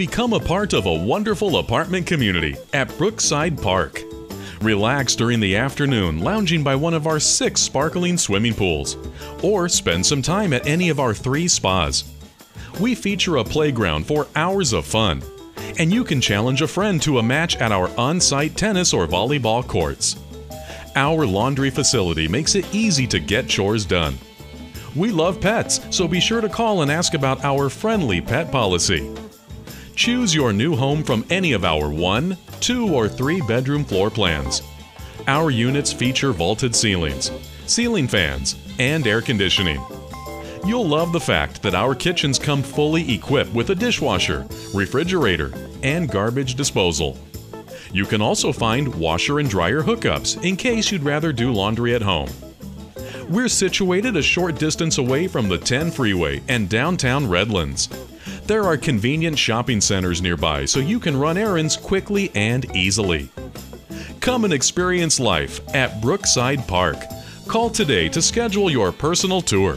Become a part of a wonderful apartment community at Brookside Park. Relax during the afternoon lounging by one of our 6 sparkling swimming pools, or spend some time at any of our 3 spas. We feature a playground for hours of fun, and you can challenge a friend to a match at our on-site tennis or volleyball courts. Our laundry facility makes it easy to get chores done. We love pets, so be sure to call and ask about our friendly pet policy. Choose your new home from any of our 1, 2, or 3 bedroom floor plans. Our units feature vaulted ceilings, ceiling fans, and air conditioning. You'll love the fact that our kitchens come fully equipped with a dishwasher, refrigerator, and garbage disposal. You can also find washer and dryer hookups in case you'd rather do laundry at home. We're situated a short distance away from the 10 freeway and downtown Redlands. There are convenient shopping centers nearby, so you can run errands quickly and easily. Come and experience life at Brookside Park. Call today to schedule your personal tour.